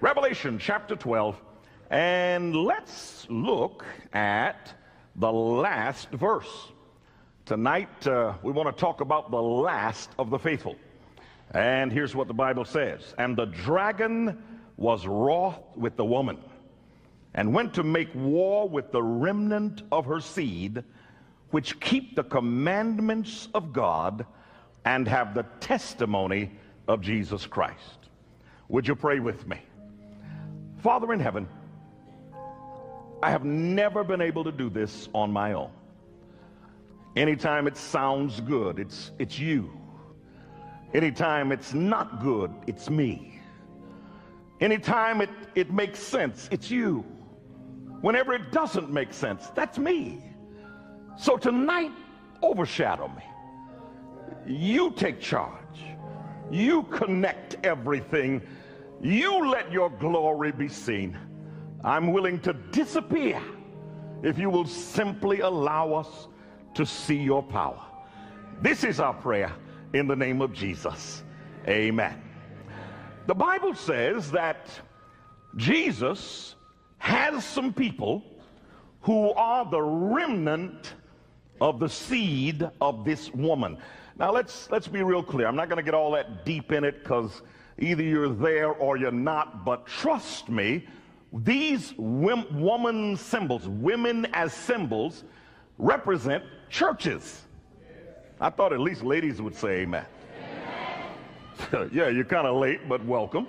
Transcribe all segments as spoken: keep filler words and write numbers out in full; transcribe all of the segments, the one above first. Revelation chapter twelve, and let's look at the last verse. Tonight, uh, we want to talk about the last of the faithful. And here's what the Bible says. And the dragon was wroth with the woman, and went to make war with the remnant of her seed, which keep the commandments of God and have the testimony of Jesus Christ. Would you pray with me? Father in heaven, I have never been able to do this on my own. Anytime it sounds good, it's, it's you. Anytime it's not good, it's me. Anytime it, it makes sense, it's you. Whenever it doesn't make sense, that's me. So tonight, overshadow me. You take charge. You connect everything. You let your glory be seen. I'm willing to disappear if you will simply allow us to see your power. This is our prayer in the name of Jesus. Amen. The Bible says that Jesus has some people who are the remnant of the seed of this woman. Now let's let's be real clear. I'm not going to get all that deep in it, because either you're there or you're not. But trust me, these woman symbols, women as symbols, represent churches. I thought at least ladies would say amen. Amen. Yeah, you're kind of late, but welcome.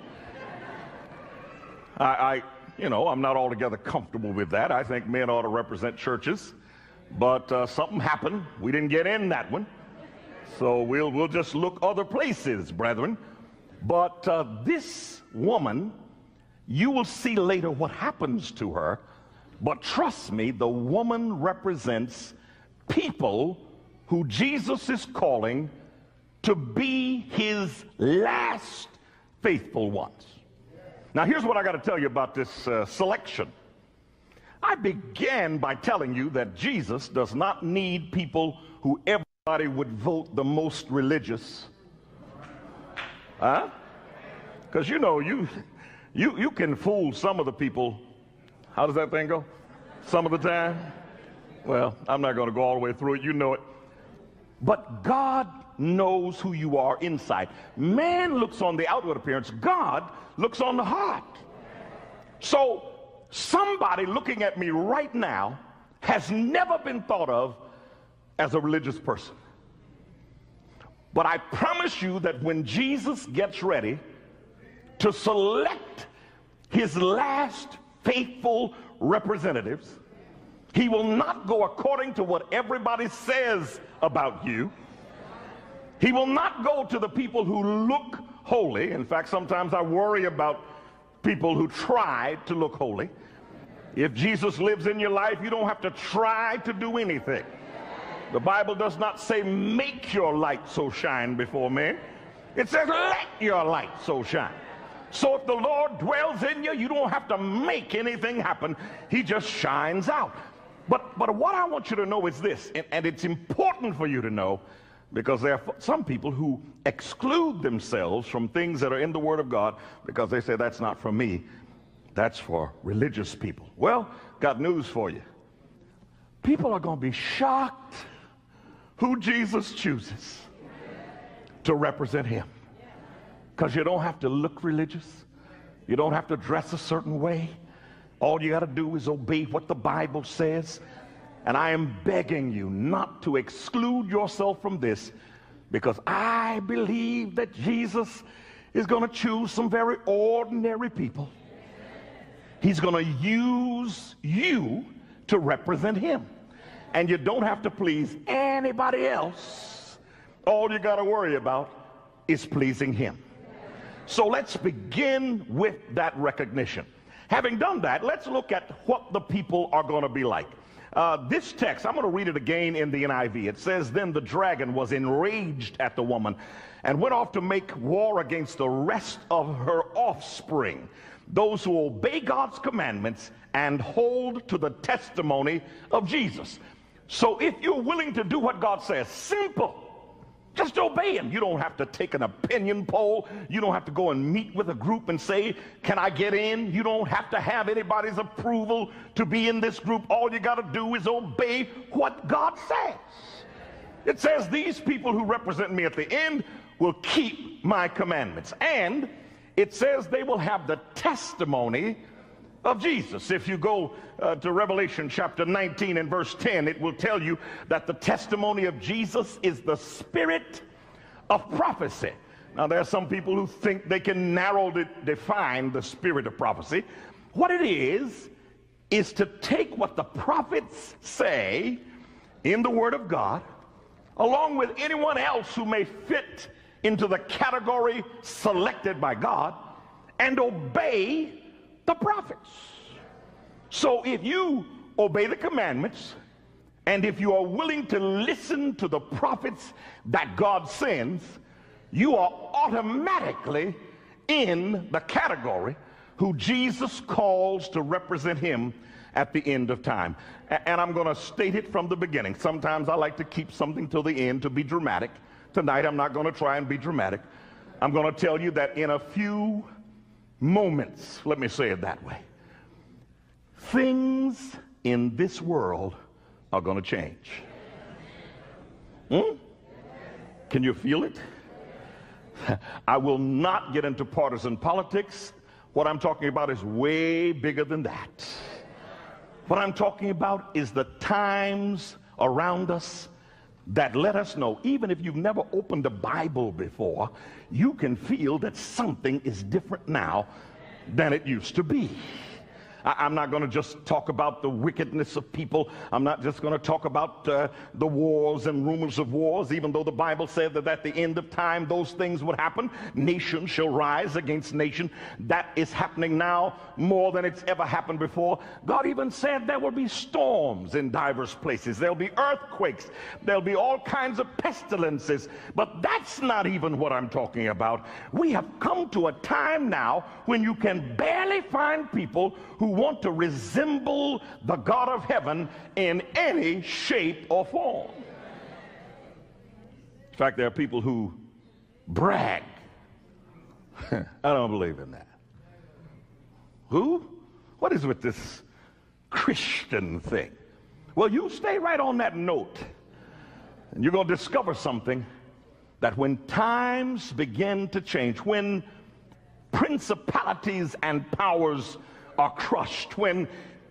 I, I, you know, I'm not altogether comfortable with that. I think men ought to represent churches, but uh, something happened. We didn't get in that one. So we'll, we'll just look other places, brethren. But uh, this woman, you will see later what happens to her. But trust me, the woman represents people who Jesus is calling to be his last faithful ones. Now, here's what I got to tell you about this uh, selection. I began by telling you that Jesus does not need people who everybody would vote the most religious. Huh? Because, you know, you, you, you can fool some of the people. How does that thing go? Some of the time? Well, I'm not going to go all the way through it. You know it. But God knows who you are inside. Man looks on the outward appearance. God looks on the heart. So somebody looking at me right now has never been thought of as a religious person. But I promise you that when Jesus gets ready to select his last faithful representatives, he will not go according to what everybody says about you. He will not go to the people who look holy. In fact, sometimes I worry about people who try to look holy. If Jesus lives in your life, you don't have to try to do anything. The Bible does not say, make your light so shine before men. It says, let your light so shine. So if the Lord dwells in you, you don't have to make anything happen. He just shines out. But, but what I want you to know is this, and, and it's important for you to know, because there are some people who exclude themselves from things that are in the Word of God because they say, that's not for me, that's for religious people. Well, got news for you. People are going to be shocked who Jesus chooses to represent him. Because you don't have to look religious. You don't have to dress a certain way. All you got to do is obey what the Bible says. And I am begging you not to exclude yourself from this, because I believe that Jesus is going to choose some very ordinary people. He's going to use you to represent him. And you don't have to please anybody else. All you got to worry about is pleasing him. So let's begin with that recognition. Having done that, let's look at what the people are going to be like. Uh, this text, I'm going to read it again in the N I V. It says, then the dragon was enraged at the woman and went off to make war against the rest of her offspring, those who obey God's commandments and hold to the testimony of Jesus. So if you're willing to do what God says, simple, Just obey him. You don't have to take an opinion poll. You don't have to go and meet with a group and say, can I get in? You don't have to have anybody's approval to be in this group. All you got to do is obey what God says. It says, these people who represent me at the end will keep my commandments. And it says they will have the testimony of Jesus. If you go uh, to Revelation chapter nineteen and verse ten, it will tell you that the testimony of Jesus is the spirit of prophecy. Now, there are some people who think they can narrowly define the spirit of prophecy. What it is, is to take what the prophets say in the Word of God, along with anyone else who may fit into the category selected by God, and obey the prophets. So if you obey the commandments, and if you are willing to listen to the prophets that God sends, you are automatically in the category who Jesus calls to represent him at the end of time. And I'm going to state it from the beginning. Sometimes I like to keep something till the end to be dramatic. Tonight I'm not going to try and be dramatic. I'm going to tell you that in a few moments, let me say it that way, things in this world are going to change. Hmm? Can you feel it? I will not get into partisan politics. What I'm talking about is way bigger than that. What I'm talking about is the times around us that let us know, even if you've never opened the Bible before, you can feel that something is different now than it used to be. I I'm not going to just talk about the wickedness of people. I'm not just going to talk about uh, the wars and rumors of wars, even though the Bible said that at the end of time those things would happen. Nation shall rise against nation. That is happening now more than it's ever happened before. God even said there will be storms in diverse places. There'll be earthquakes. There'll be all kinds of pestilences. But that's not even what I'm talking about. We have come to a time now when you can barely find people who want to resemble the God of heaven in any shape or form. In fact, there are people who brag. I don't believe in that. Who? What is with this Christian thing? Well, you stay right on that note, and you're going to discover something, that when times begin to change, when principalities and powers are crushed, when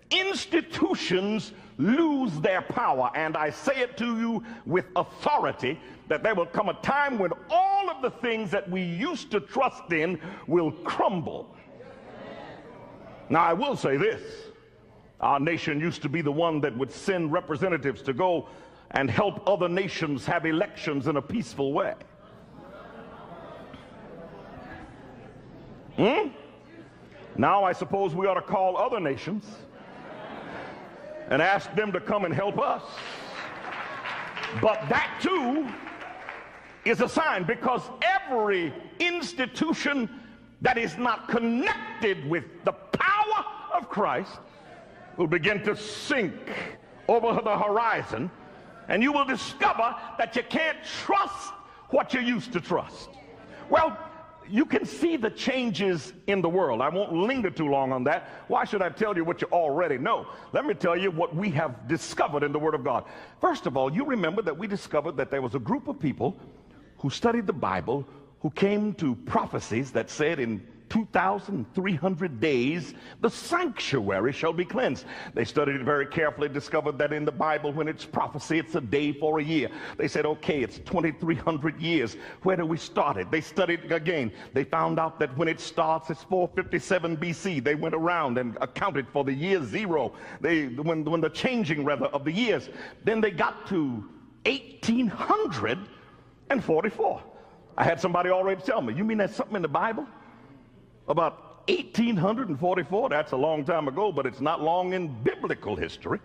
institutions lose their power, and I say it to you with authority, that there will come a time when all of the things that we used to trust in will crumble. Now, I will say this. Our nation used to be the one that would send representatives to go and help other nations have elections in a peaceful way. Hmm? Now I suppose we ought to call other nations and ask them to come and help us. But that too is a sign, because every institution that is not connected with the power of Christ will begin to sink over the horizon, and you will discover that you can't trust what you used to trust. Well, you can see the changes in the world. I won't linger too long on that. Why should I tell you what you already know? Let me tell you what we have discovered in the Word of God. First of all, you remember that we discovered that there was a group of people who studied the Bible who came to prophecies that said in two thousand three hundred days the sanctuary shall be cleansed. They studied it very carefully, discovered that in the Bible when it's prophecy it's a day for a year. They said, okay, it's twenty-three hundred years, where do we start it? They studied again. They found out that when it starts it's four fifty-seven B C They went around and accounted for the year zero, they when, when the changing rather of the years. Then they got to eighteen forty-four. I had somebody already tell me, you mean there's something in the Bible about eighteen forty-four, that's a long time ago, but it's not long in biblical history.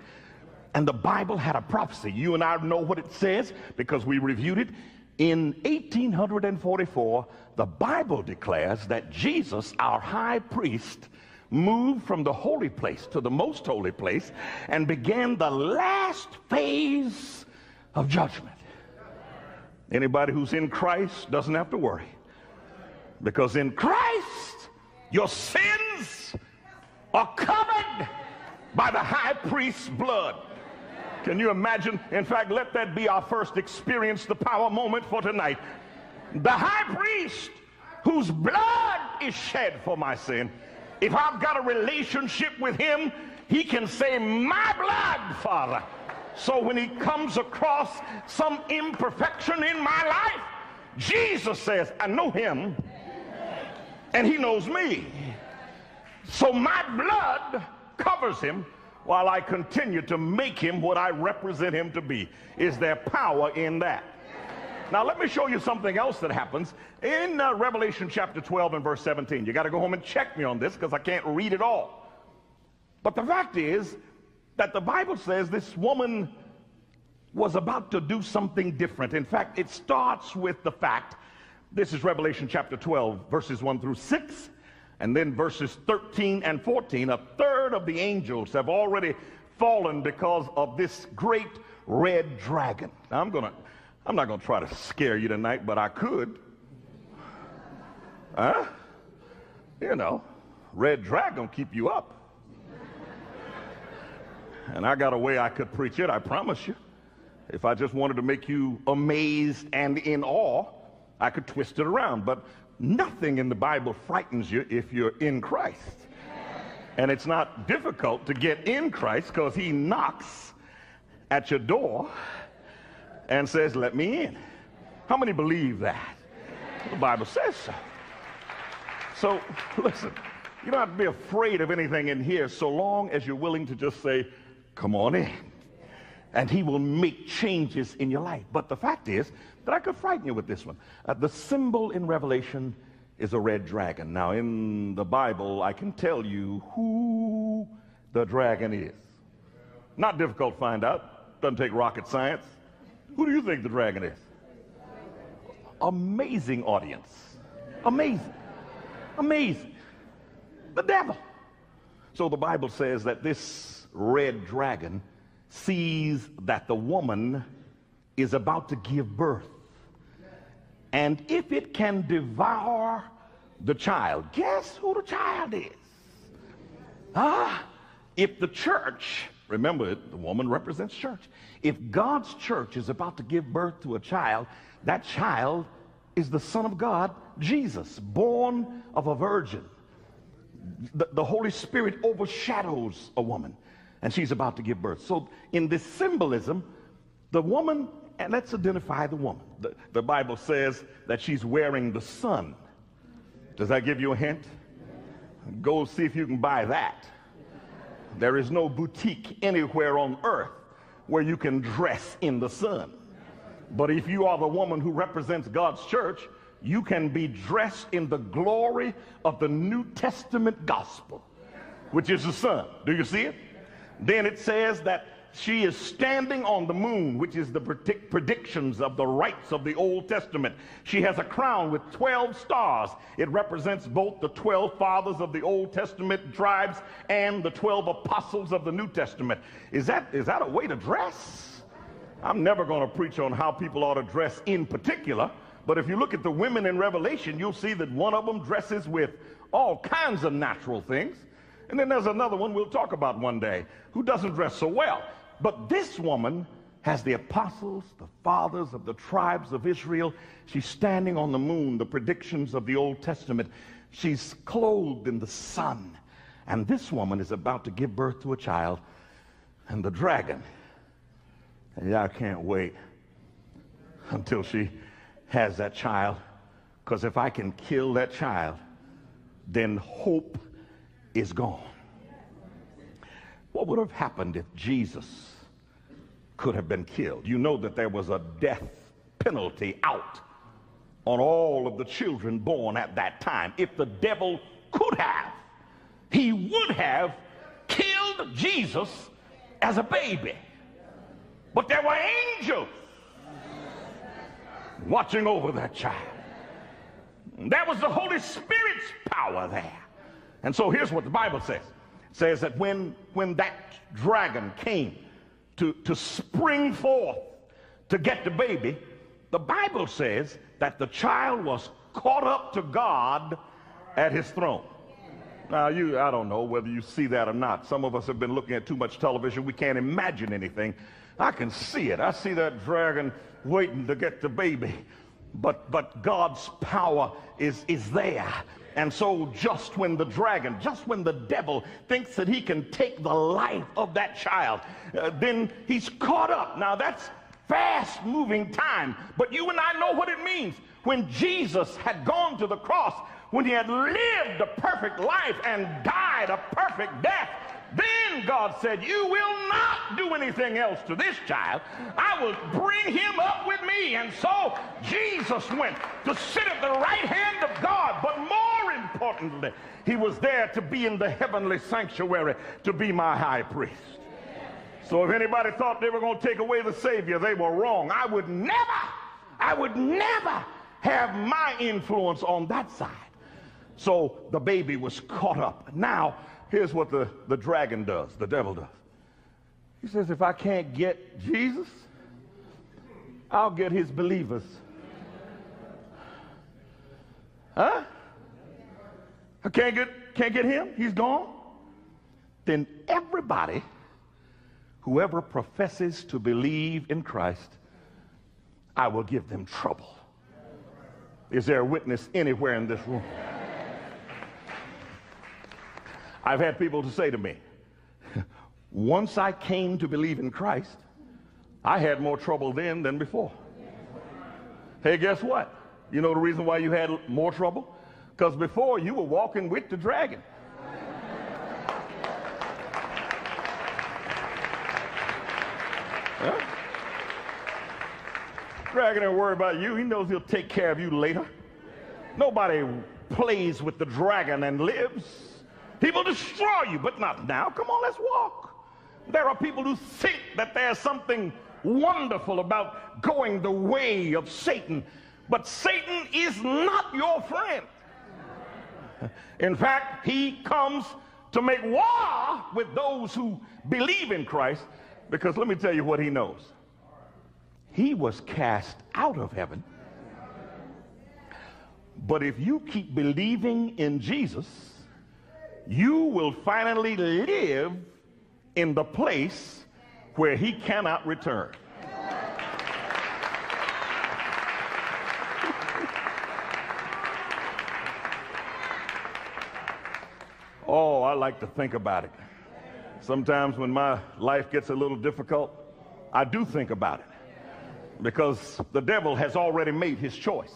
And the Bible had a prophecy. You and I know what it says because we reviewed it. In eighteen forty-four, the Bible declares that Jesus, our high priest, moved from the holy place to the most holy place and began the last phase of judgment. Anybody who's in Christ doesn't have to worry, because in Christ your sins are covered by the high priest's blood. Can you imagine? In fact, let that be our first experience the power moment for tonight. The high priest whose blood is shed for my sin. If I've got a relationship with him, he can say, my blood, Father. So when he comes across some imperfection in my life, Jesus says, I know him and he knows me. So my blood covers him while I continue to make him what I represent him to be. Is there power in that? Now let me show you something else that happens in uh, Revelation chapter twelve and verse seventeen. You got to go home and check me on this, because I can't read it all. But the fact is that the Bible says this woman was about to do something different. In fact, it starts with the fact, this is Revelation chapter twelve, verses one through six, and then verses thirteen and fourteen. A third of the angels have already fallen because of this great red dragon. Now, I'm gonna, I'm not going to try to scare you tonight, but I could. Huh? You know, red dragon keep you up. And I got a way I could preach it, I promise you. If I just wanted to make you amazed and in awe, I could twist it around. But nothing in the Bible frightens you if you're in Christ. And it's not difficult to get in Christ, because he knocks at your door and says, let me in. How many believe that? The Bible says so. So listen, you don't have to be afraid of anything in here, so long as you're willing to just say, come on in, and he will make changes in your life. But the fact is that I could frighten you with this one. Uh, the symbol in Revelation is a red dragon. Now in the Bible, I can tell you who the dragon is. Not difficult to find out. Doesn't take rocket science. Who do you think the dragon is? Amazing audience. Amazing. Amazing. The devil. So the Bible says that this red dragon sees that the woman is about to give birth, and if it can devour the child, guess who the child is? Ah, if the church, remember the woman represents church, if God's church is about to give birth to a child, that child is the Son of God, Jesus, born of a virgin. The, the Holy Spirit overshadows a woman, and she's about to give birth. So in this symbolism, the woman, and let's identify the woman. The, the Bible says that she's wearing the sun. Does that give you a hint? Go see if you can buy that. There is no boutique anywhere on earth where you can dress in the sun. But if you are the woman who represents God's church, you can be dressed in the glory of the New Testament gospel, which is the sun. Do you see it? Then it says that she is standing on the moon, which is the predict predictions of the rites of the Old Testament. She has a crown with twelve stars. It represents both the twelve fathers of the Old Testament tribes and the twelve apostles of the New Testament. Is that, is that a way to dress? I'm never going to preach on how people ought to dress in particular, but if you look at the women in Revelation, you'll see that one of them dresses with all kinds of natural things. And then there's another one we'll talk about one day who doesn't dress so well. But this woman has the apostles, the fathers of the tribes of Israel. She's standing on the moon, the predictions of the Old Testament. She's clothed in the sun. And this woman is about to give birth to a child, and the dragon, and y'all can't wait until she has that child, because if I can kill that child, then hope is gone. What would have happened if Jesus could have been killed? You know that there was a death penalty out on all of the children born at that time. If the devil could have, he would have killed Jesus as a baby. But there were angels watching over that child. There was the Holy Spirit's power there. And so here's what the Bible says. It says that when, when that dragon came to, to spring forth to get the baby, The Bible says that the child was caught up to God at his throne. Now, you, I don't know whether you see that or not. Some of us have been looking at too much television. We can't imagine anything. I can see it. I see that dragon waiting to get the baby. But, but God's power is, is there. And so just when the dragon, just when the devil thinks that he can take the life of that child, uh, then he's caught up. Now, that's fast-moving time. But you and I know what it means. When Jesus had gone to the cross, when he had lived a perfect life and died a perfect death, then God said, you will not do anything else to this child. I will bring him up with me. And so Jesus went to sit at the right hand of God, but more importantly, he was there to be in the heavenly sanctuary, to be my high priest. So if anybody thought they were going to take away the Savior, they were wrong. I would never, I would never have my influence on that side. So the baby was caught up. Now, here's what the, the dragon does, the devil does. He says, if I can't get Jesus, I'll get his believers. Huh? I can't get, can't get him? He's gone? Then everybody, whoever professes to believe in Christ, I will give them trouble. Is there a witness anywhere in this room? I've had people to say to me, once I came to believe in Christ, I had more trouble then than before. Hey, guess what? You know the reason why you had more trouble? Because before you were walking with the dragon. Huh? Dragon ain't worried about you. He knows he'll take care of you later. Nobody plays with the dragon and lives. He will destroy you, but not now. Come on, let's walk. There are people who think that there's something wonderful about going the way of Satan, but Satan is not your friend. In fact, he comes to make war with those who believe in Christ, because let me tell you what he knows. He was cast out of heaven, but if you keep believing in Jesus, you will finally live in the place where he cannot return. Oh, I like to think about it. Sometimes when my life gets a little difficult, I do think about it, because the devil has already made his choice.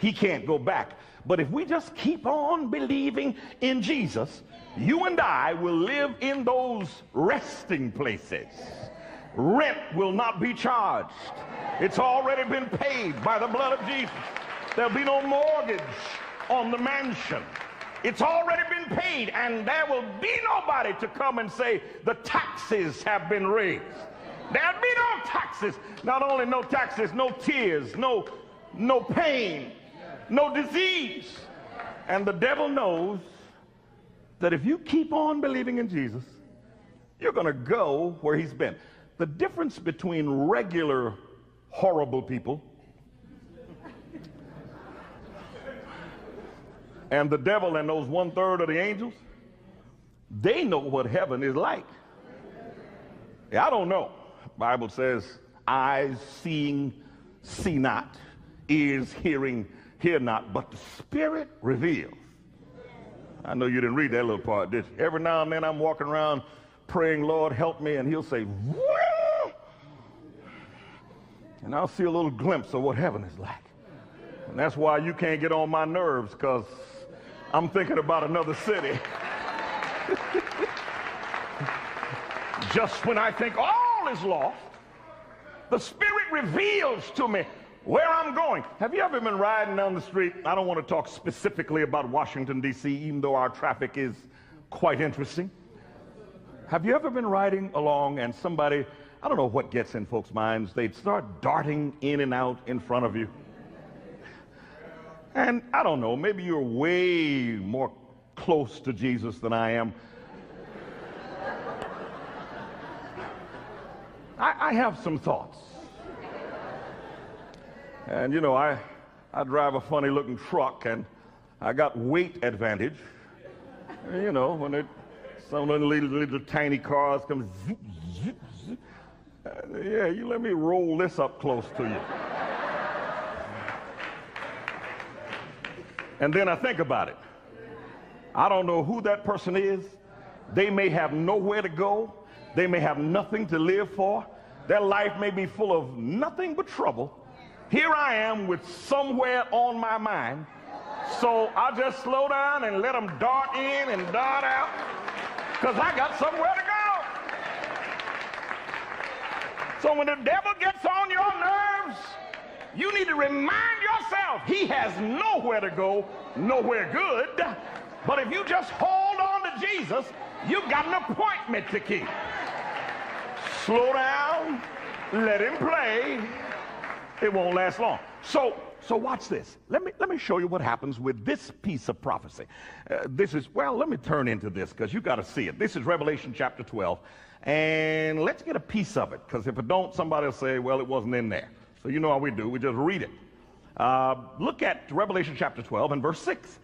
He can't go back. But if we just keep on believing in Jesus, you and I will live in those resting places. Rent will not be charged. It's already been paid by the blood of Jesus. There'll be no mortgage on the mansion. It's already been paid, and there will be nobody to come and say the taxes have been raised. There'll be no taxes. Not only no taxes, no tears, no no pain, no disease. And the devil knows that if you keep on believing in Jesus, you're going to go where he's been. The difference between regular horrible people and the devil and those one-third of the angels, they know what heaven is like. I don't know. The Bible says, eyes seeing, see not. Ears hearing, hear not, but the Spirit reveals. I know you didn't read that little part, did you? Every now and then I'm walking around praying, Lord, help me, and he'll say, whoa! And I'll see a little glimpse of what heaven is like. And that's why you can't get on my nerves, because I'm thinking about another city. Just when I think all is lost, the Spirit reveals to me where I'm going. Have you ever been riding down the street? I don't want to talk specifically about Washington, D C, even though our traffic is quite interesting. Have you ever been riding along and somebody, I don't know what gets in folks' minds, they'd start darting in and out in front of you? And I don't know, maybe you're way more close to Jesus than I am. I, I have some thoughts. And you know, I, I drive a funny looking truck, and I got weight advantage. And, you know, when it, some little, little, little tiny cars come zip, zip, zip. Uh, yeah, you let me roll this up close to you. And then I think about it. I don't know who that person is. They may have nowhere to go. They may have nothing to live for. Their life may be full of nothing but trouble. Here I am with somewhere on my mind. So I'll just slow down and let them dart in and dart out, because I got somewhere to go. So when the devil gets on your nerves, you need to remind yourself he has nowhere to go, nowhere good. But if you just hold on to Jesus, you've got an appointment to keep. Slow down, let him play. It won't last long. So, so watch this. Let me, let me show you what happens with this piece of prophecy. Uh, this is, well, let me turn into this, because you got to see it. This is Revelation chapter twelve, and let's get a piece of it, because if it don't, somebody will say, well, it wasn't in there. So you know how we do. We just read it. Uh, look at Revelation chapter twelve and verse six.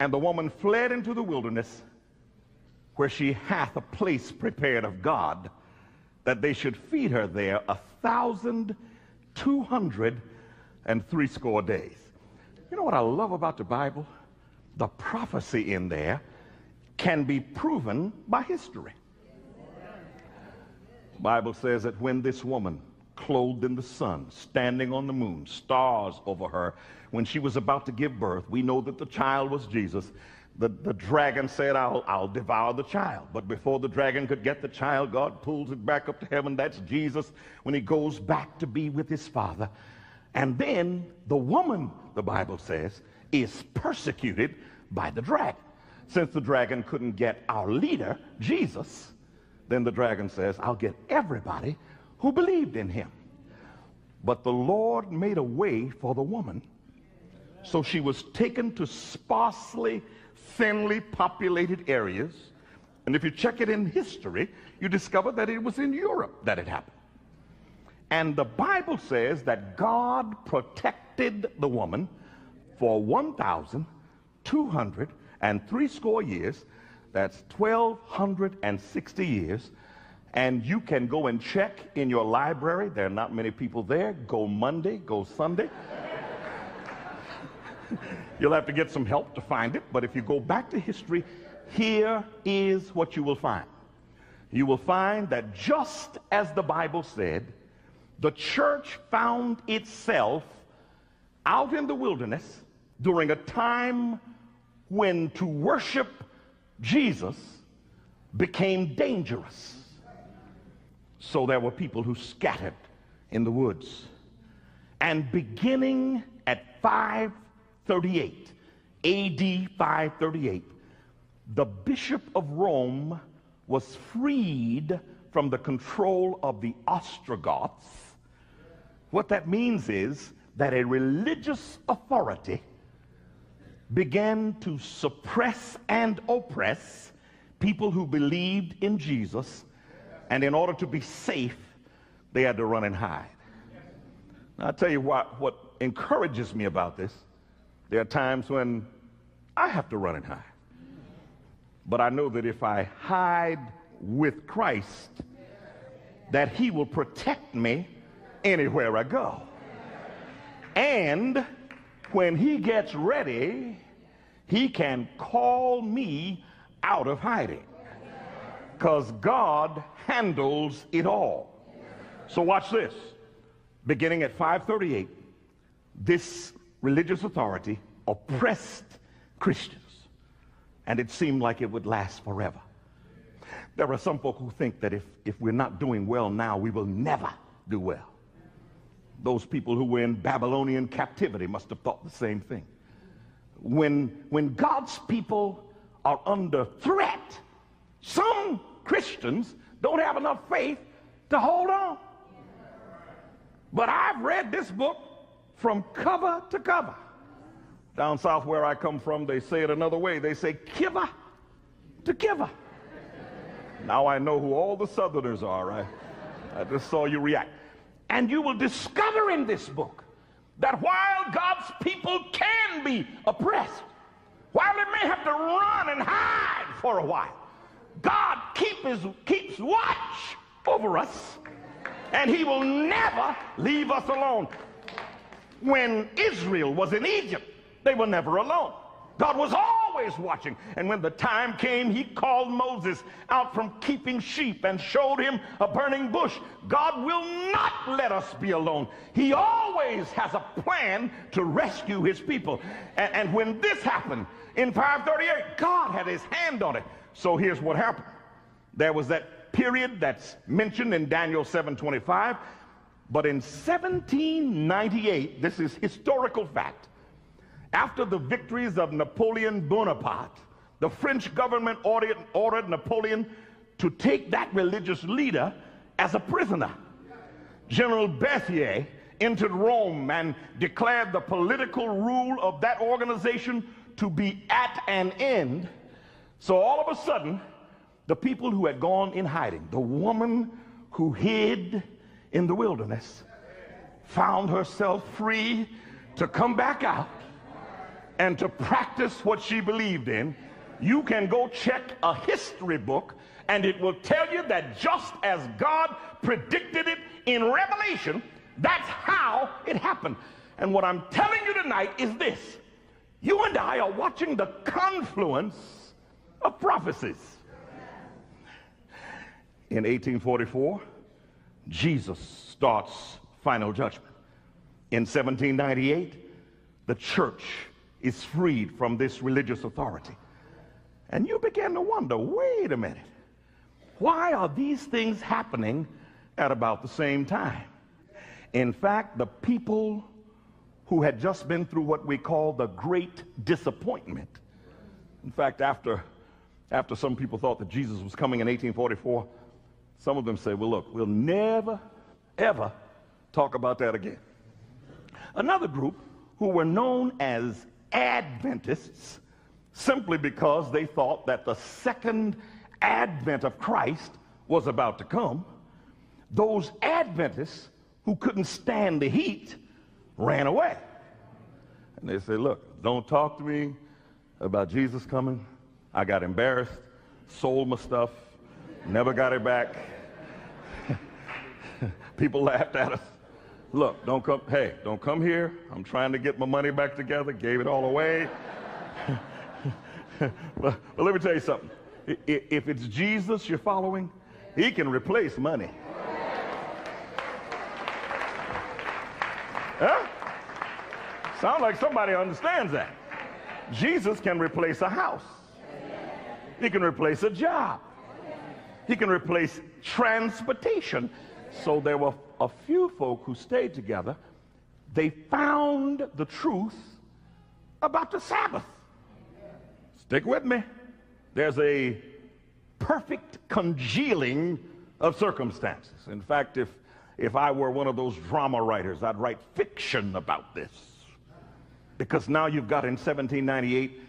And the woman fled into the wilderness, where she hath a place prepared of God, that they should feed her there a thousand two hundred and threescore days. You know what I love about the Bible? The prophecy in there can be proven by history. The Bible says that when this woman, clothed in the sun, standing on the moon, stars over her, when she was about to give birth, we know that the child was Jesus. The, the dragon said, I'll, I'll devour the child. But before the dragon could get the child, God pulls it back up to heaven. That's Jesus when he goes back to be with his Father. And then the woman, the Bible says, is persecuted by the dragon. Since the dragon couldn't get our leader, Jesus, then the dragon says, I'll get everybody who believed in him. But the Lord made a way for the woman, so she was taken to sparsely, thinly populated areas. And if you check it in history, you discover that it was in Europe that it happened. And the Bible says that God protected the woman for one thousand two hundred and threescore years. That's twelve hundred sixty years. And you can go and check in your library. There are not many people there. Go Monday, go Sunday. You'll have to get some help to find it, but if you go back to history, here is what you will find. You will find that just as the Bible said, the church found itself out in the wilderness during a time when to worship Jesus became dangerous. So there were people who scattered in the woods. And beginning at five thirty-eight, A D five thirty-eight, the Bishop of Rome was freed from the control of the Ostrogoths. What that means is that a religious authority began to suppress and oppress people who believed in Jesus, and in order to be safe, they had to run and hide. Now, I'll tell you what, what encourages me about this. There are times when I have to run and hide. But I know that if I hide with Christ, that he will protect me anywhere I go. And when he gets ready, he can call me out of hiding, because God handles it all. So watch this. Beginning at five thirty-eight, this religious authority oppressed Christians, and it seemed like it would last forever. There are some folk who think that if, if we're not doing well now, we will never do well. Those people who were in Babylonian captivity must have thought the same thing. When, when God's people are under threat, some Christians don't have enough faith to hold on. But I've read this book from cover to cover. Down south where I come from, they say it another way. They say kiver to kiver. Now I know who all the Southerners are. I, I just saw you react. And you will discover in this book that while God's people can be oppressed, while they may have to run and hide for a while, God keep his, keeps watch over us, and he will never leave us alone. When Israel was in Egypt, they were never alone. God was always watching. And when the time came, he called Moses out from keeping sheep and showed him a burning bush. God will not let us be alone. He always has a plan to rescue his people. And, and when this happened in five thirty-eight, God had his hand on it. So here's what happened. There was that period that's mentioned in Daniel seven twenty-five. But in seventeen ninety-eight, this is historical fact, after the victories of Napoleon Bonaparte, the French government ordered, ordered Napoleon to take that religious leader as a prisoner. General Berthier entered Rome and declared the political rule of that organization to be at an end. So all of a sudden, the people who had gone in hiding, the woman who hid in the wilderness, found herself free to come back out and to practice what she believed in. You can go check a history book and it will tell you that just as God predicted it in Revelation, that's how it happened. And what I'm telling you tonight is this: you and I are watching the confluence of prophecies. In eighteen forty-four, Jesus starts final judgment. In seventeen ninety-eight, the church is freed from this religious authority. And you begin to wonder, wait a minute, why are these things happening at about the same time? In fact, the people who had just been through what we call the great disappointment, in fact, after, after some people thought that Jesus was coming in eighteen forty-four, some of them say, well, look, we'll never, ever talk about that again. Another group who were known as Adventists, simply because they thought that the second advent of Christ was about to come, those Adventists who couldn't stand the heat ran away. And they said, look, don't talk to me about Jesus coming. I got embarrassed, sold my stuff, never got it back. People laughed at us. Look, don't come, hey, don't come here. I'm trying to get my money back together, gave it all away. But, but let me tell you something. If it's Jesus you're following, he can replace money. Huh? Sounds like somebody understands that. Jesus can replace a house. He can replace a job. He can replace transportation. So there were a few folk who stayed together. They found the truth about the Sabbath. Stick with me. There's a perfect congealing of circumstances. In fact, if, if I were one of those drama writers, I'd write fiction about this. Because now you've got in seventeen ninety-eight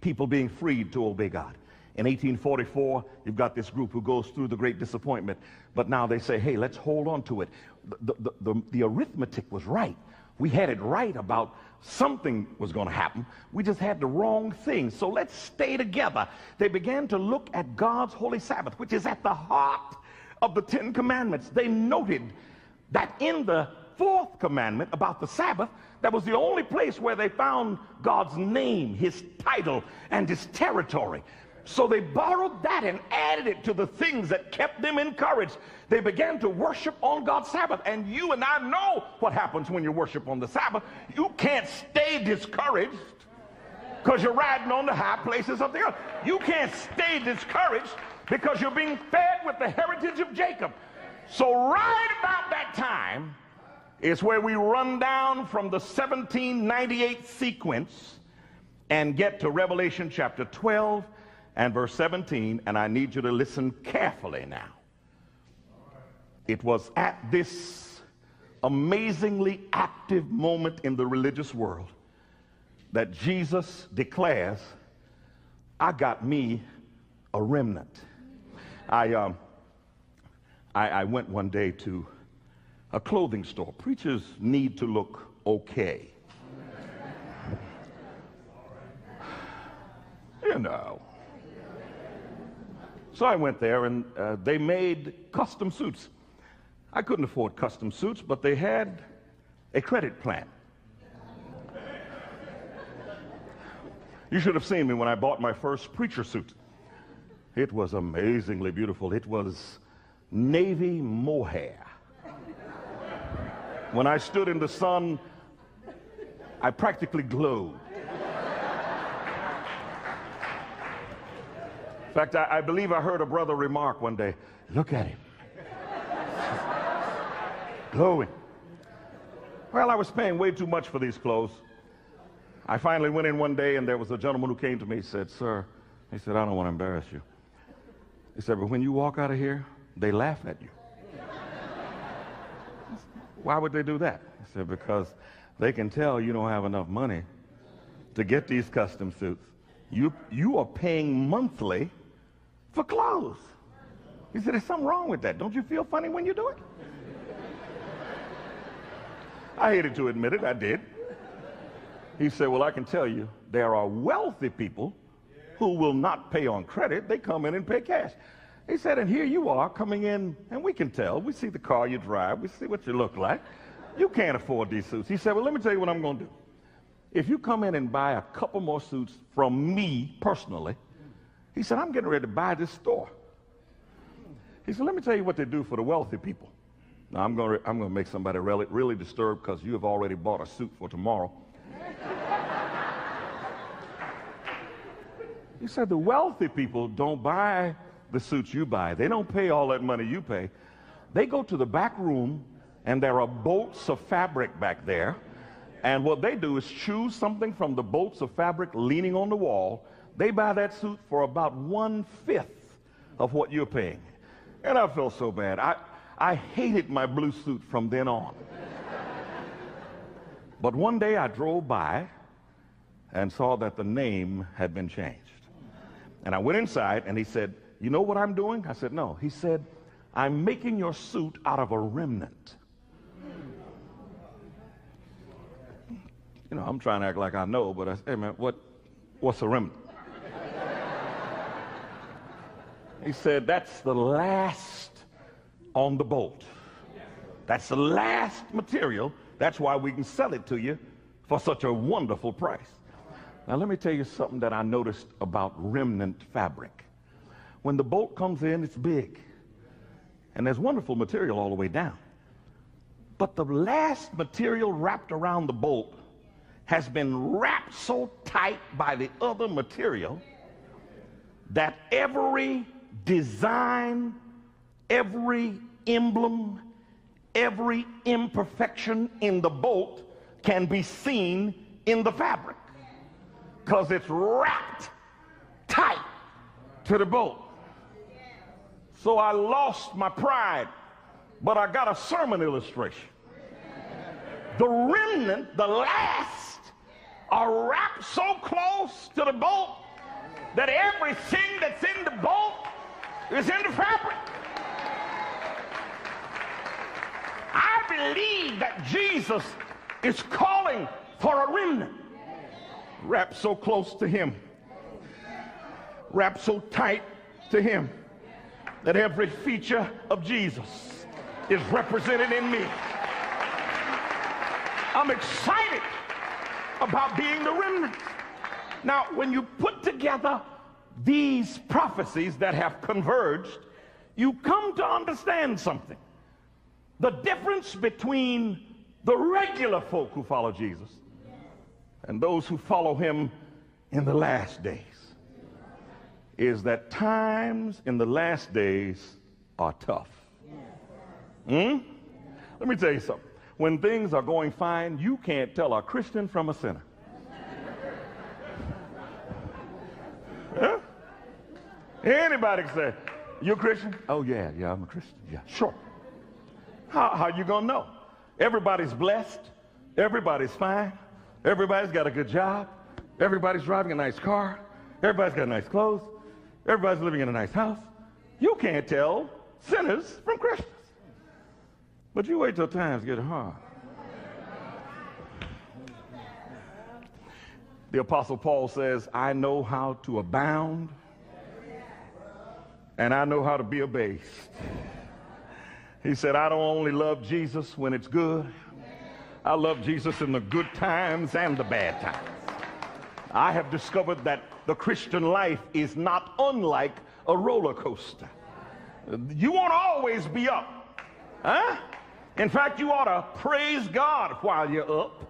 people being freed to obey God. In eighteen forty-four, you've got this group who goes through the great disappointment, but now they say, hey, let's hold on to it. The, the, the, the arithmetic was right. We had it right about something was going to happen. We just had the wrong thing, so let's stay together. They began to look at God's holy Sabbath, which is at the heart of the Ten Commandments. They noted that in the fourth commandment about the Sabbath, that was the only place where they found God's name, his title, and his territory. So they borrowed that and added it to the things that kept them encouraged. They began to worship on God's Sabbath. And you and I know what happens when you worship on the Sabbath. You can't stay discouraged because you're riding on the high places of the earth. You can't stay discouraged because you're being fed with the heritage of Jacob. So right about that time is where we run down from the seventeen ninety-eight sequence and get to Revelation chapter twelve. And verse seventeen, and I need you to listen carefully now. It was at this amazingly active moment in the religious world that Jesus declares, I got me a remnant. I, um, I, I went one day to a clothing store. Preachers need to look okay. You know. So I went there, and uh, they made custom suits. I couldn't afford custom suits, but they had a credit plan. You should have seen me when I bought my first preacher suit. It was amazingly beautiful. It was navy mohair. When I stood in the sun, I practically glowed. In fact, I, I believe I heard a brother remark one day, "Look at him. Glowing." Well, I was paying way too much for these clothes. I finally went in one day, and there was a gentleman who came to me. He said, "Sir," he said, "I don't want to embarrass you." He said, "But when you walk out of here, they laugh at you." "Why would they do that?" I said, "Because they can tell you don't have enough money to get these custom suits. You, you are paying monthly for clothes." He said, "There's something wrong with that. Don't you feel funny when you do it?" I hated to admit it, I did. He said, "Well, I can tell you, there are wealthy people who will not pay on credit. They come in and pay cash." He said, "And here you are coming in, and we can tell. We see the car you drive. We see what you look like. You can't afford these suits." He said, "Well, let me tell you what I'm going to do. If you come in and buy a couple more suits from me personally," he said, "I'm getting ready to buy this store." He said, "Let me tell you what they do for the wealthy people." Now, I'm going to I'm going to make somebody really, really disturbed, because you have already bought a suit for tomorrow. He said, "The wealthy people don't buy the suits you buy. They don't pay all that money you pay. They go to the back room, and there are bolts of fabric back there, and what they do is choose something from the bolts of fabric leaning on the wall. They buy that suit for about one-fifth of what you're paying." And I felt so bad. I, I hated my blue suit from then on. But one day I drove by and saw that the name had been changed. And I went inside, and he said, "You know what I'm doing?" I said, "No." He said, "I'm making your suit out of a remnant." You know, I'm trying to act like I know, but I said, "Hey, man, what, what's a remnant?" He said, "That's the last on the bolt. That's the last material. That's why we can sell it to you for such a wonderful price." Now, let me tell you something that I noticed about remnant fabric. When the bolt comes in, it's big, and there's wonderful material all the way down. But the last material wrapped around the bolt has been wrapped so tight by the other material that every design, every emblem, every imperfection in the bolt can be seen in the fabric, because it's wrapped tight to the bolt. So I lost my pride, but I got a sermon illustration. The remnant, the last, are wrapped so close to the bolt that everything that's in the bolt is in the fabric. I believe that Jesus is calling for a remnant wrapped so close to him, wrapped so tight to him, that every feature of Jesus is represented in me. I'm excited about being the remnant. Now, when you put together these prophecies that have converged, you come to understand something. The difference between the regular folk who follow Jesus and those who follow him in the last days is that times in the last days are tough. Hmm? Let me tell you something. When things are going fine, you can't tell a Christian from a sinner. Huh? Anybody can say, "You a Christian?" "Oh, yeah, yeah, I'm a Christian." "Yeah, sure." How, how you gonna know? Everybody's blessed. Everybody's fine. Everybody's got a good job. Everybody's driving a nice car. Everybody's got nice clothes. Everybody's living in a nice house. You can't tell sinners from Christians. But you wait till times get hard. The Apostle Paul says, I know how to abound and I know how to be abased. He said, I don't only love Jesus when it's good. I love Jesus in the good times and the bad times. I have discovered that the Christian life is not unlike a roller coaster. You won't always be up, huh? In fact, you ought to praise God while you're up,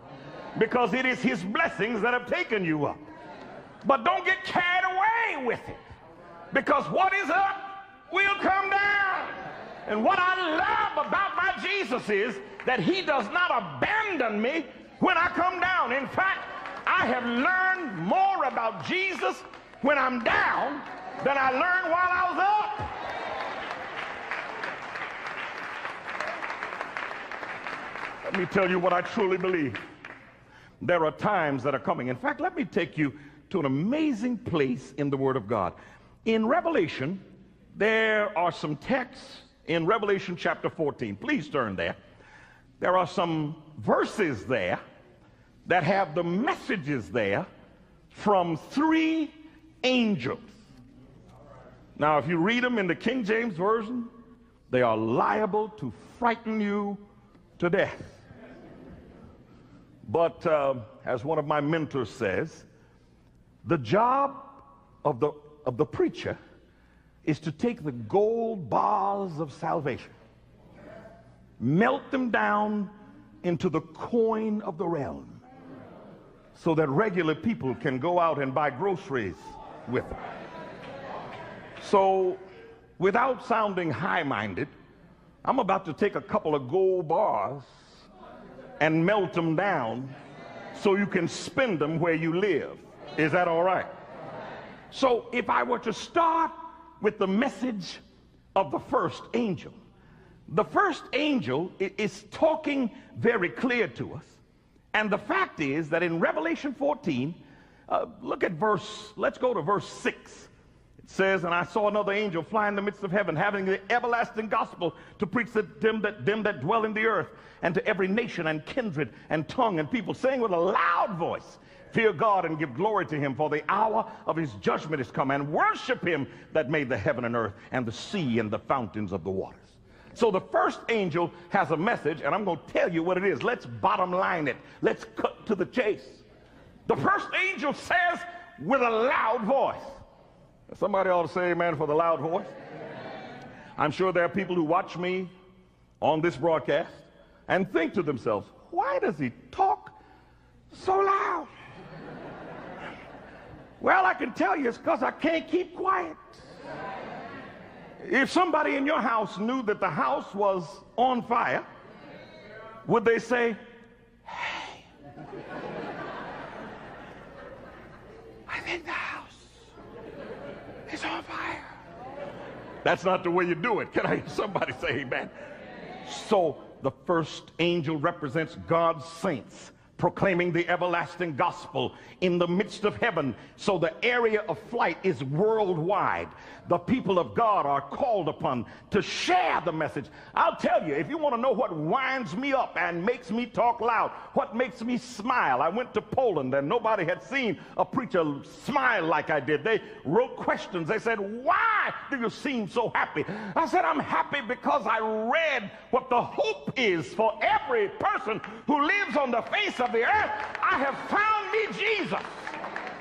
because it is His blessings that have taken you up. But don't get carried away with it, because what is up will come down. And what I love about my Jesus is that He does not abandon me when I come down. In fact, I have learned more about Jesus when I'm down than I learned while I was up. Let me tell you what I truly believe. There are times that are coming. In fact, let me take you to an amazing place in the Word of God. In Revelation, there are some texts in Revelation chapter fourteen. Please turn there. There are some verses there that have the messages there from three angels. Now, if you read them in the King James Version, they are liable to frighten you to death. But uh, as one of my mentors says, the job of the, of the preacher is to take the gold bars of salvation, melt them down into the coin of the realm, so that regular people can go out and buy groceries with them. So, without sounding high-minded, I'm about to take a couple of gold bars and melt them down so you can spend them where you live. Is that all right? So, if I were to start with the message of the first angel, the first angel is talking very clear to us. And the fact is that in Revelation fourteen, uh, look at verse, let's go to verse six. It says, and I saw another angel fly in the midst of heaven, having the everlasting gospel to preach to them that, them that dwell in the earth, and to every nation and kindred and tongue and people, saying with a loud voice, fear God and give glory to Him, for the hour of His judgment is come, and worship Him that made the heaven and earth and the sea and the fountains of the waters. So the first angel has a message, and I'm going to tell you what it is. Let's bottom line it. Let's cut to the chase. The first angel says with a loud voice. Somebody ought to say amen for the loud voice. I'm sure there are people who watch me on this broadcast and think to themselves, why does he talk so loud? Well, I can tell you it's because I can't keep quiet. If somebody in your house knew that the house was on fire, would they say, hey, I think the house is on fire? That's not the way you do it. Can I hear somebody say amen? So the first angel represents God's saints, proclaiming the everlasting gospel in the midst of heaven. So the area of flight is worldwide. The people of God are called upon to share the message. I'll tell you, if you want to know what winds me up and makes me talk loud, what makes me smile. I went to Poland and nobody had seen a preacher smile like I did. They wrote questions. They said, why do you seem so happy? I said, I'm happy because I read what the hope is for every person who lives on the face of the earth. I have found me Jesus,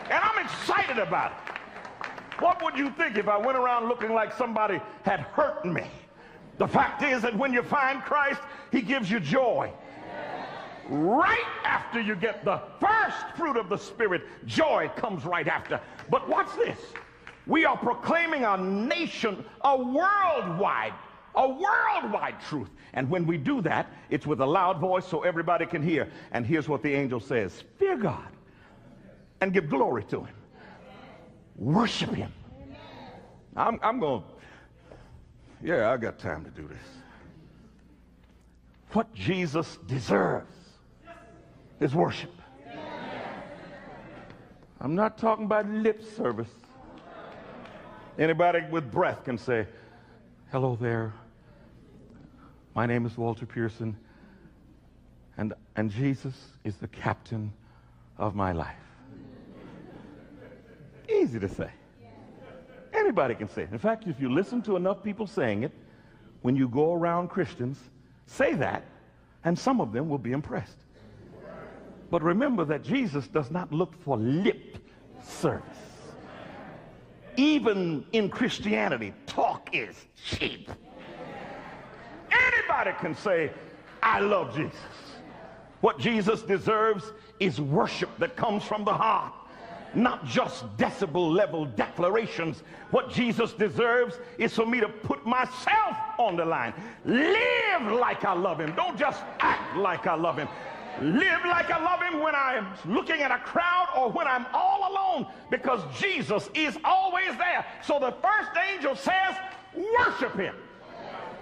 and I'm excited about it. What would you think if I went around looking like somebody had hurt me? The fact is that when you find Christ, He gives you joy. Right after you get the first fruit of the Spirit, joy comes right after. But watch this. We are proclaiming a nation, a worldwide A worldwide truth. And when we do that, it's with a loud voice so everybody can hear. And here's what the angel says. Fear God and give glory to Him. Worship Him. I'm, I'm going to... Yeah, I got time to do this. What Jesus deserves is worship. I'm not talking about lip service. Anybody with breath can say, hello there. My name is Walter Pearson, and, and Jesus is the captain of my life. easy to say. Anybody can say it. In fact, if you listen to enough people saying it, when you go around Christians, say that, and some of them will be impressed. But remember that Jesus does not look for lip service. Even in Christianity, talk is cheap. Anybody can say, I love Jesus. What Jesus deserves is worship that comes from the heart, not just decibel level declarations. What Jesus deserves is for me to put myself on the line. Live like I love him. Don't just act like I love him. Live like I love him when I'm looking at a crowd or when I'm all alone, because Jesus is always there. So the first angel says, worship him.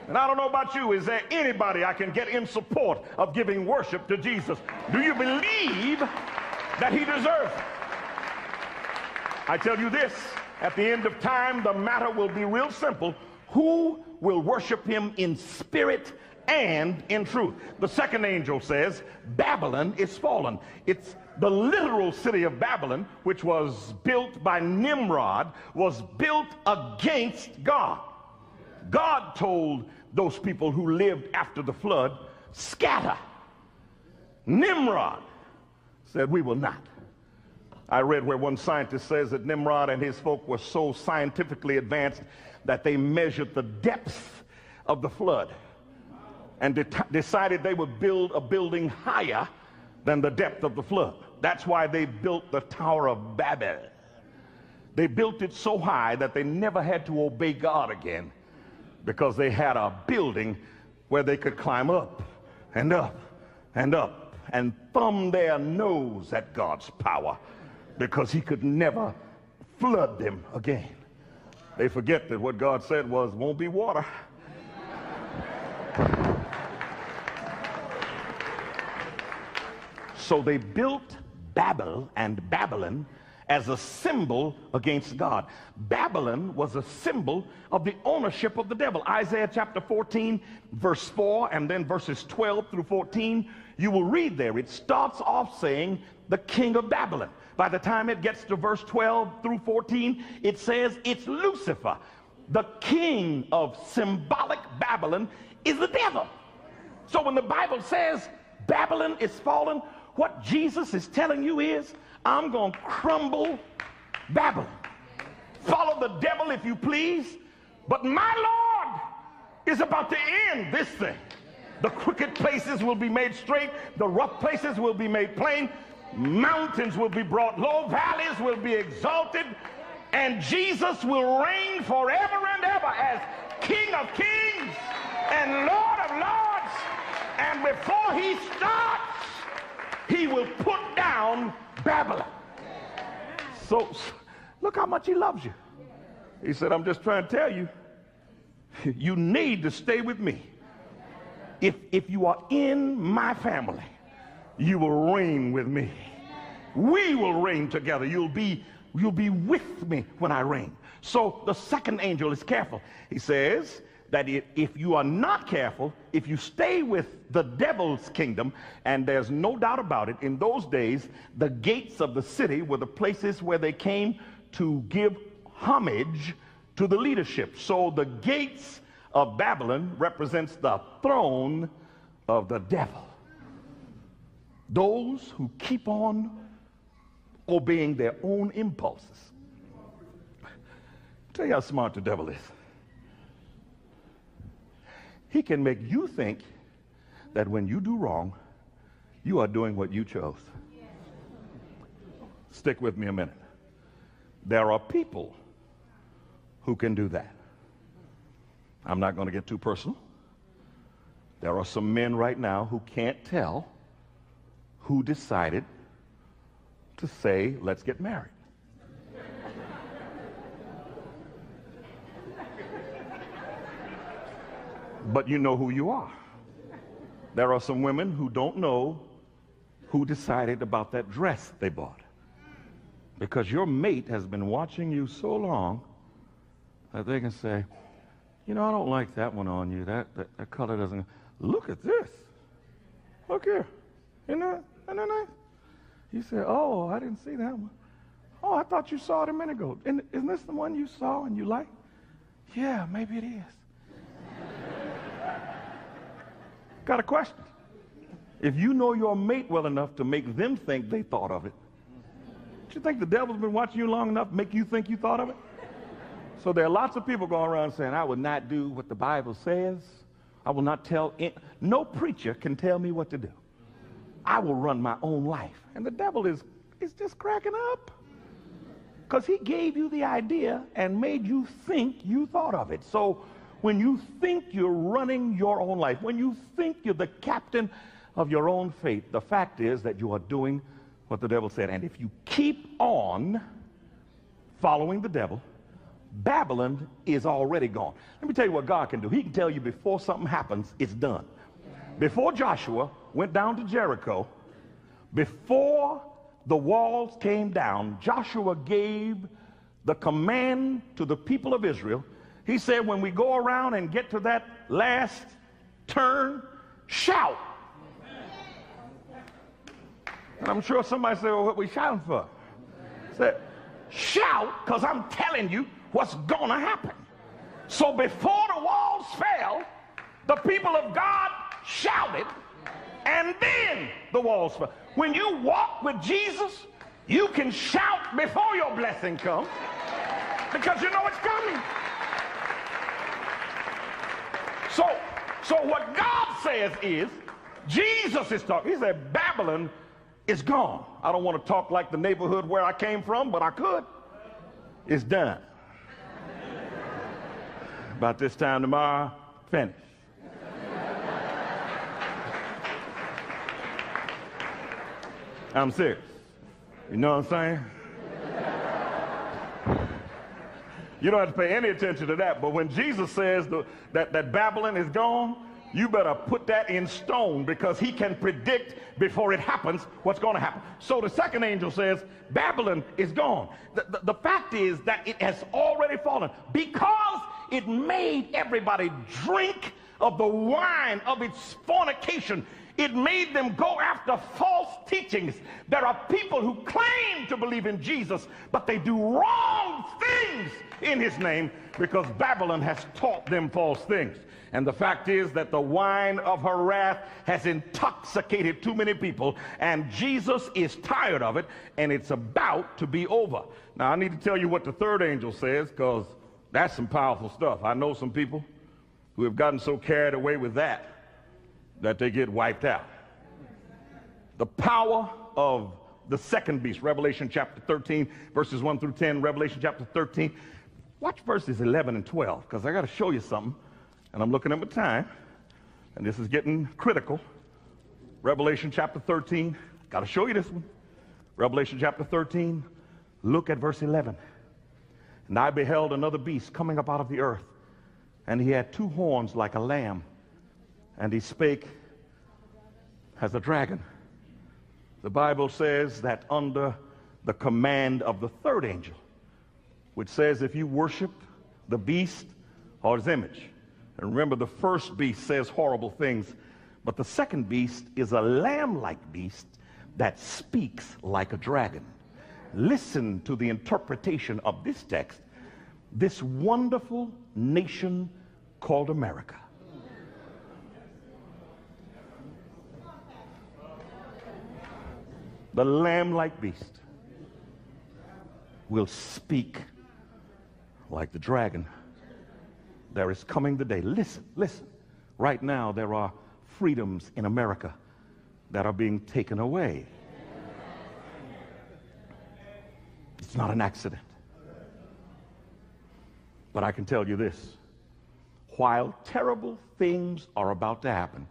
And I don't know about you, is there anybody I can get in support of giving worship to Jesus? Do you believe that he deserves it? I tell you this, at the end of time, the matter will be real simple. Who will worship him in spirit and in truth? The second angel says, Babylon is fallen. It's the literal city of Babylon, which was built by Nimrod, was built against God. God told those people who lived after the flood, scatter. Nimrod said, we will not. I read where one scientist says that Nimrod and his folk were so scientifically advanced that they measured the depth of the flood and de decided they would build a building higher than the depth of the flood. That's why they built the Tower of Babel. They built it so high that they never had to obey God again, because they had a building where they could climb up and up and up and thumb their nose at God's power, because he could never flood them again. They forget that what God said was, won't be water. So they built Babel and Babylon as a symbol against God. Babylon was a symbol of the ownership of the devil. Isaiah chapter fourteen, verse four, and then verses twelve through fourteen, you will read there. It starts off saying, the king of Babylon. By the time it gets to verse twelve through fourteen, it says it's Lucifer. The king of symbolic Babylon is the devil. So when the Bible says Babylon is fallen, what Jesus is telling you is, I'm going to crumble Babylon. Follow the devil if you please, but my Lord is about to end this thing. The crooked places will be made straight. The rough places will be made plain. Mountains will be brought low. Valleys will be exalted. And Jesus will reign forever and ever as King of Kings and Lord of Lords. And before he starts, he will put down Babylon. So, look how much he loves you. He said, I'm just trying to tell you, you need to stay with me. If, if you are in my family, you will reign with me. We will reign together. You'll be, you'll be with me when I reign. So the second angel is careful. He says that if you are not careful, if you stay with the devil's kingdom, and there's no doubt about it, in those days, the gates of the city were the places where they came to give homage to the leadership. So the gates of Babylon represents the throne of the devil. Those who keep on obeying their own impulses. Tell you how smart the devil is. He can make you think that when you do wrong, you are doing what you chose. Yes. Stick with me a minute. There are people who can do that. I'm not going to get too personal. There are some men right now who can't tell who decided to say, let's get married. But you know who you are. There are some women who don't know who decided about that dress they bought, because your mate has been watching you so long that they can say, you know, I don't like that one on you. That, that, that color doesn't. Look at this. Look here. Isn't that, isn't that nice? You say, oh, I didn't see that one. Oh, I thought you saw it a minute ago. And isn't this the one you saw and you like? Yeah, maybe it is. Got a question. If you know your mate well enough to make them think they thought of it, do you think the devil's been watching you long enough to make you think you thought of it? So there are lots of people going around saying, I will not do what the Bible says. I will not tell any, no preacher can tell me what to do. I will run my own life. And the devil is, is just cracking up, because he gave you the idea and made you think you thought of it. So when you think you're running your own life, when you think you're the captain of your own fate, the fact is that you are doing what the devil said. And if you keep on following the devil, Babylon is already gone. Let me tell you what God can do. He can tell you before something happens, it's done. Before Joshua went down to Jericho, before the walls came down, Joshua gave the command to the people of Israel. He said, when we go around and get to that last turn, shout. And I'm sure somebody said, well, what are we shouting for? He said, shout, because I'm telling you what's going to happen. So before the walls fell, the people of God shouted, and then the walls fell. When you walk with Jesus, you can shout before your blessing comes, because you know it's coming. So, so what God says is, Jesus is talking. He said, Babylon is gone. I don't want to talk like the neighborhood where I came from, but I could. It's done. About this time tomorrow, finish. I'm serious. You know what I'm saying? You don't have to pay any attention to that, but when Jesus says the, that, that Babylon is gone, you better put that in stone, because he can predict before it happens what's going to happen. So the second angel says, Babylon is gone. The, the, the fact is that it has already fallen, because it made everybody drink of the wine of its fornication. It made them go after false teachings. There are people who claim to believe in Jesus, but they do wrong things in his name, because Babylon has taught them false things. And the fact is that the wine of her wrath has intoxicated too many people, and Jesus is tired of it, and it's about to be over. Now, I need to tell you what the third angel says, because that's some powerful stuff. I know some people who have gotten so carried away with that that they get wiped out. The power of the second beast, Revelation chapter thirteen, verses one through ten, Revelation chapter thirteen. Watch verses eleven and twelve, because I got to show you something, and I'm looking at my time, and this is getting critical. Revelation chapter thirteen, got to show you this one. Revelation chapter thirteen, look at verse eleven. And I beheld another beast coming up out of the earth, and he had two horns like a lamb, and he spake as a dragon. The Bible says that under the command of the third angel, which says if you worship the beast or his image, and remember the first beast says horrible things, but the second beast is a lamb-like beast that speaks like a dragon. Listen to the interpretation of this text. This wonderful nation called America . The lamb-like beast will speak like the dragon. There is coming the day. Listen, listen. Right now there are freedoms in America that are being taken away. It's not an accident. But I can tell you this. While terrible things are about to happen,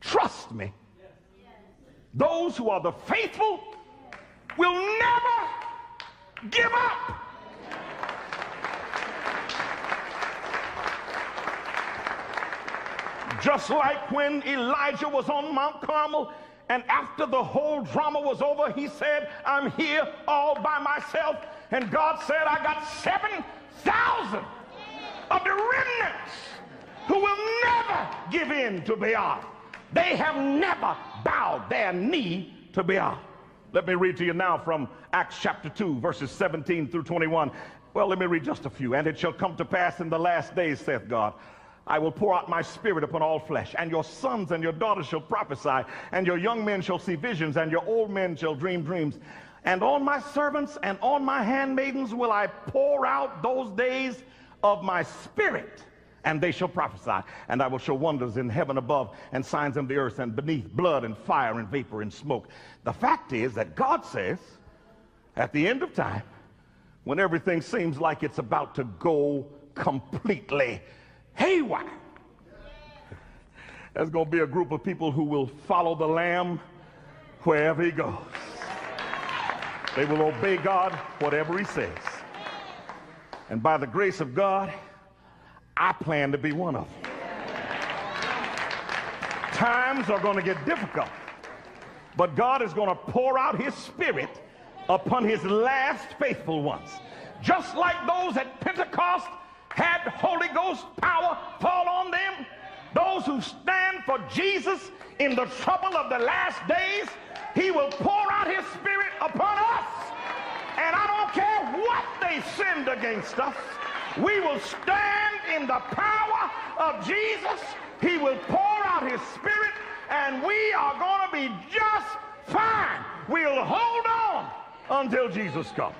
trust me, those who are the faithful will never give up. Just like when Elijah was on Mount Carmel, and after the whole drama was over, he said, I'm here all by myself. And God said, I got seven thousand of the remnants who will never give in to Baal. They have never bowed their knee to Baal. Let me read to you now from Acts chapter two, verses seventeen through twenty-one. Well, let me read just a few. And it shall come to pass in the last days, saith God, I will pour out my spirit upon all flesh, and your sons and your daughters shall prophesy, and your young men shall see visions, and your old men shall dream dreams. And on my servants and on my handmaidens will I pour out those days of my spirit, and they shall prophesy. And I will show wonders in heaven above and signs in the earth and beneath, blood and fire and vapor and smoke. The fact is that God says at the end of time, when everything seems like it's about to go completely haywire, there's going to be a group of people who will follow the Lamb wherever he goes. They will obey God, whatever he says. And by the grace of God, I plan to be one of them. Times are going to get difficult, but God is going to pour out his spirit upon his last faithful ones. Just like those at Pentecost had Holy Ghost power fall on them, those who stand for Jesus in the trouble of the last days, he will pour out his spirit upon us. And I don't care what they sinned against us, we will stand in the power of Jesus. He will pour out his spirit, and we are going to be just fine. We'll hold on until Jesus comes.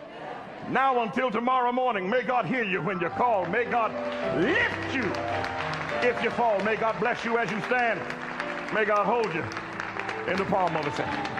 Now until tomorrow morning, may God hear you when you call. May God lift you if you fall. May God bless you as you stand. May God hold you in the palm of his hand.